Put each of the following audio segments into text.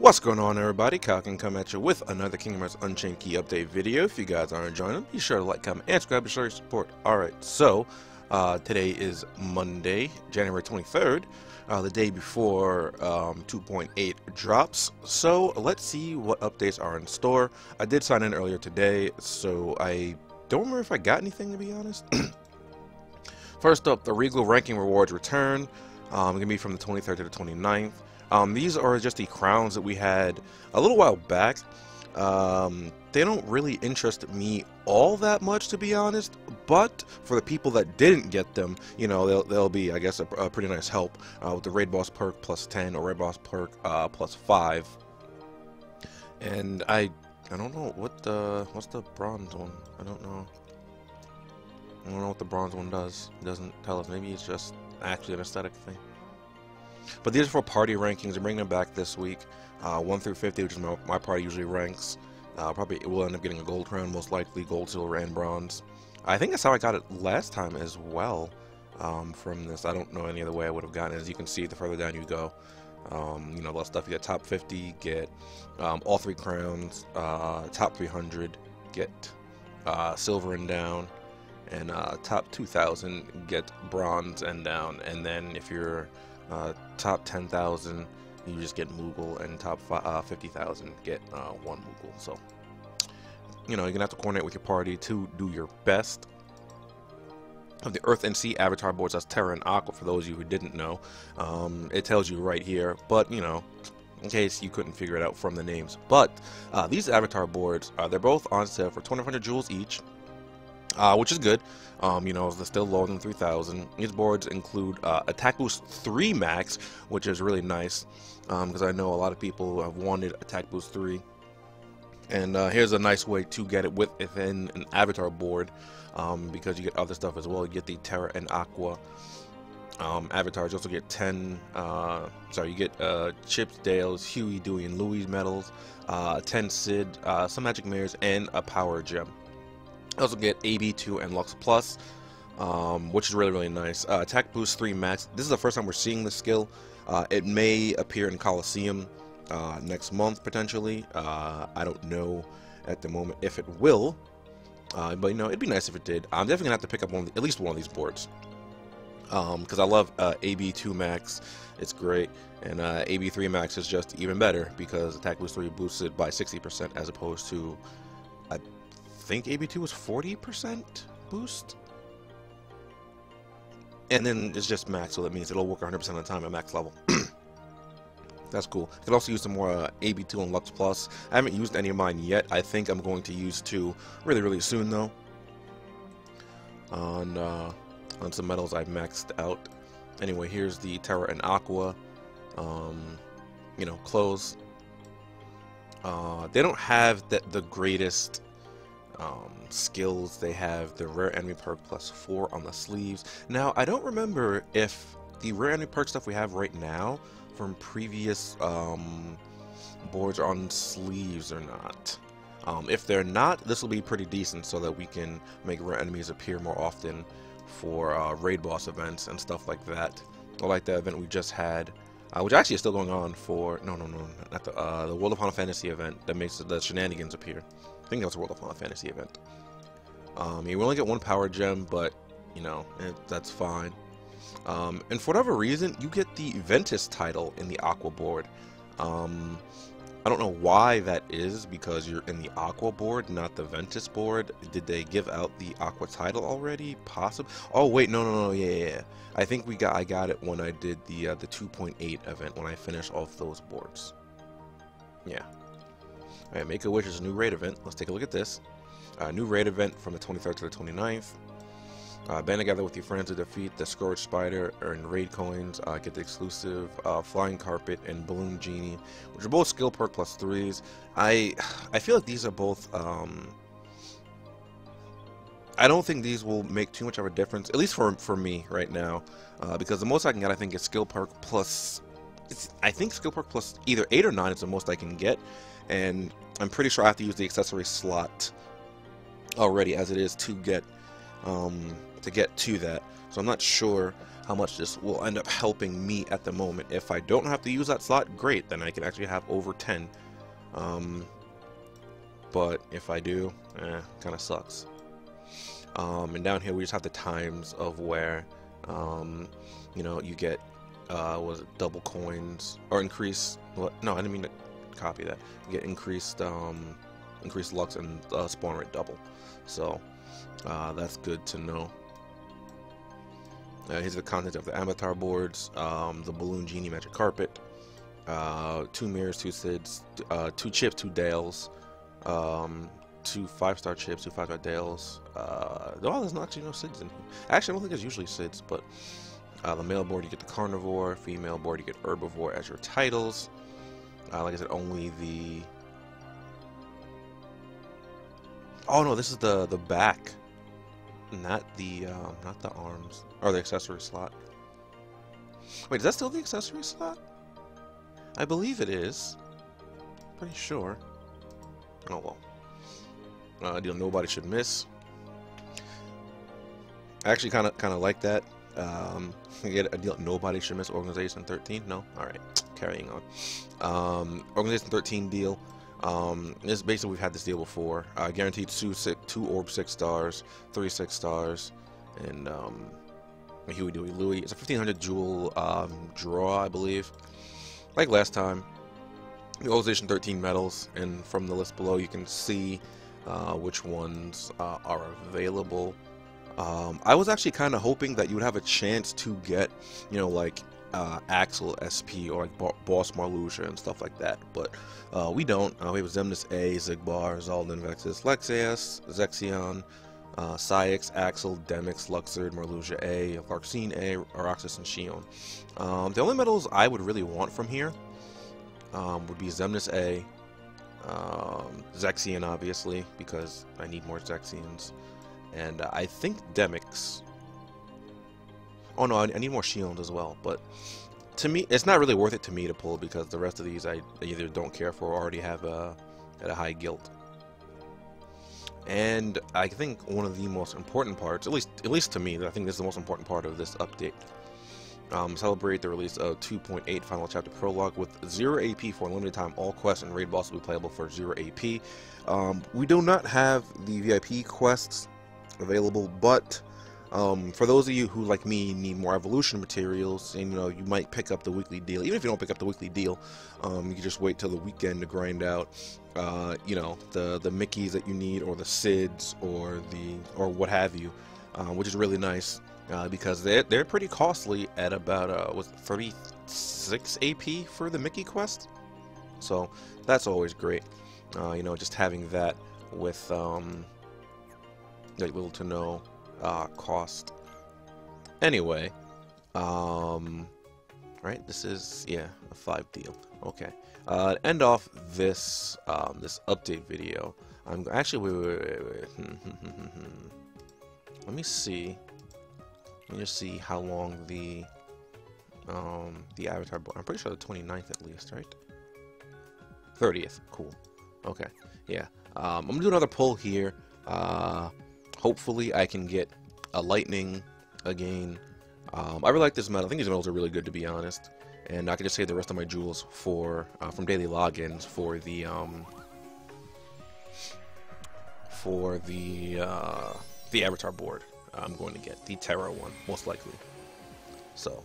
What's going on, everybody? Kyle can come at you with another Kingdom Hearts Unchained Key update video. If you guys are enjoying them, be sure to like, comment, and subscribe to show your support. Alright, so today is Monday, January 23rd, the day before 2.8 drops. So let's see what updates are in store. I did sign in earlier today, so I don't remember if I got anything, to be honest. First up, the Regal Ranking Rewards return. Going to be from the 23rd to the 29th. These are just the crowns that we had a little while back. They don't really interest me all that much, to be honest, but for the people that didn't get them, you know, they'll be, I guess, a pretty nice help with the Raid Boss perk plus 10 or Raid Boss perk plus 5. And I don't know what what's the bronze one? I don't know what the bronze one does. It doesn't tell us. Maybe it's just actually an aesthetic thing. But these are for party rankings. I'm bringing them back this week, 1 through 50, which is my party usually ranks. Probably will end up getting a gold crown, most likely gold, silver, and bronze. I think that's how I got it last time as well, from this. I don't know any other way I would have gotten it. As you can see, the further down you go, you know, less stuff. You get top 50, get all 3 crowns, top 300, get silver and down, and top 2,000, get bronze and down. And then if you're top 10,000, you just get Moogle, and top 50,000 get 1 Moogle. So, you know, you're gonna have to coordinate with your party to do your best. Of the Earth and Sea avatar boards, that's Terra and Aqua, for those of you who didn't know. It tells you right here, but, you know, in case you couldn't figure it out from the names. But these avatar boards, they're both on sale for 2,500 jewels each. Which is good. You know, they're still lower than 3,000. These boards include Attack Boost 3 Max, which is really nice, because I know a lot of people have wanted Attack Boost 3. And here's a nice way to get it within an avatar board, because you get other stuff as well. You get the Terra and Aqua avatars. You also get Chips, Dale's, Huey, Dewey, and Louie's medals, 10 Sid, some Magic Mirrors, and a Power Gem. Also get AB2 and Lux Plus, which is really nice. Attack Boost 3 Max. This is the first time we're seeing this skill. It may appear in Coliseum next month, potentially. I don't know at the moment if it will, but, you know, it'd be nice if it did. I'm definitely gonna have to pick up at least one of these boards, because I love AB2 Max. It's great. And AB3 Max is just even better, because Attack Boost 3 boosts it by 60% as opposed to, I think AB2 was 40% boost, and then it's just max, so that means it'll work 100% of the time at max level. That's cool. I could also use some more AB2 and Lux Plus. I haven't used any of mine yet. I think I'm going to use 2 really soon, though, on some metals I've maxed out. Anyway, here's the Terra and Aqua, you know, clothes. They don't have the greatest skills. They have the rare enemy perk plus 4 on the sleeves. Now, I don't remember if the rare enemy perk stuff we have right now from previous boards are on sleeves or not. If they're not, this will be pretty decent, so that we can make rare enemies appear more often for raid boss events and stuff like that. Or like the event we just had, which actually is still going on for, no, not the World of Final Fantasy event that makes the shenanigans appear. I think that's a World of Final Fantasy event. You only get 1 power gem, but, you know, that's fine. And for whatever reason, you get the Ventus title in the Aqua board. I don't know why that is, because you're in the Aqua board, not the Ventus board. Did they give out the Aqua title already? Possibly. Oh wait, no, yeah. I think I got it when I did the 2.8 event, when I finished off those boards. Yeah. All right, Make a Wish is a new raid event. Let's take a look at this. New raid event from the 23rd to the 29th. Band together with your friends to defeat the Scourge Spider, earn raid coins, get the exclusive Flying Carpet and Balloon Genie, which are both skill perk plus 3s. I feel like these are both, I don't think these will make too much of a difference, at least for me right now, because the most I can get, I think, is skill perk plus, I think skill perk plus either 8 or 9 is the most I can get, and I'm pretty sure I have to use the accessory slot already as it is to get to that. So I'm not sure how much this will end up helping me at the moment. If I don't have to use that slot, great, then I can actually have over 10. But if I do, kind of sucks. And down here we just have the times of where, you know, you get, was it double coins, or increased, no, I didn't mean to copy that, you get increased, increased Lux and spawn rate double, so, that's good to know. Here's the content of the avatar boards, the Balloon Genie Magic Carpet, 2 mirrors, 2 SIDs, 2 chips, 2 dales, 2 5-star chips, 2 5-star dales. Oh, there's not actually no SIDs in here. Actually, I don't think there's usually SIDs, but the male board you get the carnivore, female board you get herbivore as your titles. Like I said, only the. Oh no, this is the back, not the arms or the accessory slot. Wait, is that still the accessory slot? I believe it is. Pretty sure. Oh well. Deal nobody should miss. I actually kind of like that. You get a deal nobody should miss. Organization 13. No, all right. Carrying on. Organization 13 deal. This basically we've had this deal before. Guaranteed 2 orb 6 stars, 3 6 stars, and Huey Dewey Louie. It's a 1500 jewel draw, I believe. Like last time. The Organization 13 medals, and from the list below you can see which ones are available. I was actually kind of hoping that you would have a chance to get, you know, like Axel SP or like Boss Marluxia and stuff like that, but we don't. We have Xemnas A, Xigbar, Zaldin, Vexus, Lexaeus, Zexion, Saix, Axel, Demyx, Luxord, Marluxia A, Larxene A, Roxas, and Xion. The only medals I would really want from here would be Xemnas A, Zexion obviously, because I need more Zexions, and I think Demyx. Oh no, I need more Xions as well, but to me, it's not really worth it to me to pull, because the rest of these I either don't care for or already have at a high guild. And I think one of the most important parts, at least to me, I think this is the most important part of this update. Celebrate the release of 2.8 Final Chapter Prologue with 0 AP for a limited time. All quests and raid bosses will be playable for 0 AP. We do not have the VIP quests available, but for those of you who, like me, need more evolution materials, and you know, you might pick up the weekly deal. Even if you don't pick up the weekly deal, you can just wait till the weekend to grind out, you know, the Mickeys that you need, or the Sids, or what have you, which is really nice. Because they're pretty costly at about, was it 36 AP for the Mickey quest? So that's always great. You know, just having that with like little to no cost. Anyway, right, this is, yeah, a 5 deal. Okay, to end off this this update video, I'm actually wait. Let me see. Let me just see how long the avatar board. I'm pretty sure the 29th at least, right? 30th. Cool. Okay. Yeah. I'm gonna do another pull here. Hopefully I can get a lightning again. I really like this medal. I think these medals are really good, to be honest. And I can just save the rest of my jewels for from daily logins for the avatar board. I'm going to get the Terra one, most likely. So,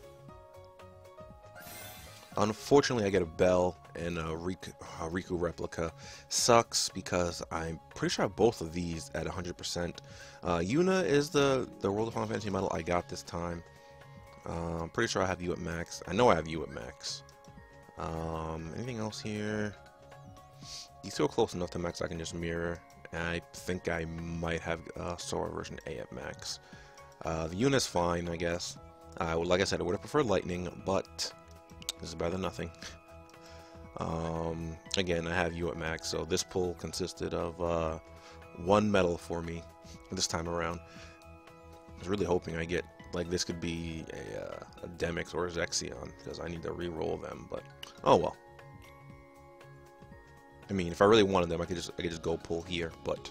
unfortunately, I get a bell and a Riku replica. Sucks, because I'm pretty sure I have both of these at 100%. Yuna is the World of Final Fantasy medal I got this time. I'm pretty sure I have you at max. I know I have you at max. Anything else here? These two are close enough to max I can just mirror. I think I might have Sora version A at max. The unit is fine, I guess. Like I said, I would have preferred Lightning, but this is better than nothing. Again, I have you at max, so this pull consisted of 1 medal for me this time around. I was really hoping I get, like, this could be a Demyx or a Zexion, because I need to re-roll them, but oh well. I mean, if I really wanted them, I could just go pull here, but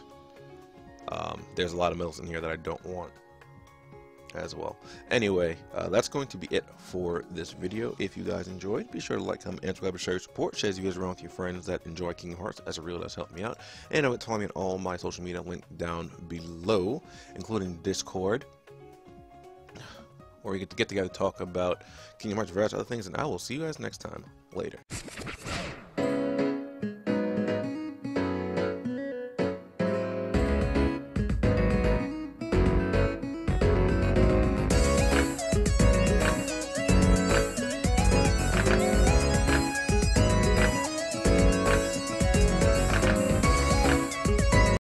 there's a lot of medals in here that I don't want. as well. Anyway, that's going to be it for this video. If you guys enjoyed, be sure to like, comment, and subscribe to share your support. Share you guys around with your friends that enjoy Kingdom Hearts, as it really does help me out. And I'm telling you all my social media link down below, including Discord, where we get together to talk about Kingdom Hearts, various other things, and I will see you guys next time. Later.